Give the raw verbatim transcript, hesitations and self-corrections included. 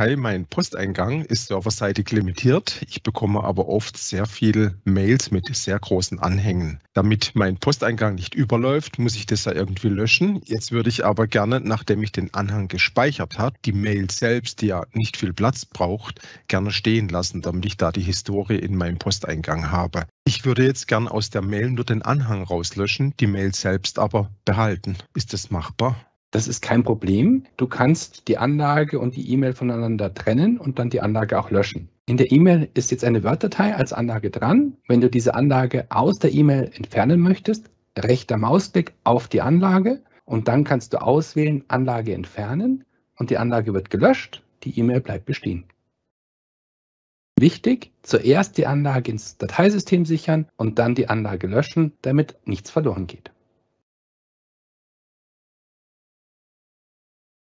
Kai, mein Posteingang ist serverseitig limitiert. Ich bekomme aber oft sehr viele Mails mit sehr großen Anhängen. Damit mein Posteingang nicht überläuft, muss ich das ja irgendwie löschen. Jetzt würde ich aber gerne, nachdem ich den Anhang gespeichert habe, die Mail selbst, die ja nicht viel Platz braucht, gerne stehen lassen, damit ich da die Historie in meinem Posteingang habe. Ich würde jetzt gern aus der Mail nur den Anhang rauslöschen, die Mail selbst aber behalten. Ist das machbar? Das ist kein Problem. Du kannst die Anlage und die E-Mail voneinander trennen und dann die Anlage auch löschen. In der E-Mail ist jetzt eine Word-Datei als Anlage dran. Wenn du diese Anlage aus der E-Mail entfernen möchtest, rechter Mausklick auf die Anlage und dann kannst du auswählen, Anlage entfernen und die Anlage wird gelöscht, die E-Mail bleibt bestehen. Wichtig, zuerst die Anlage ins Dateisystem sichern und dann die Anlage löschen, damit nichts verloren geht.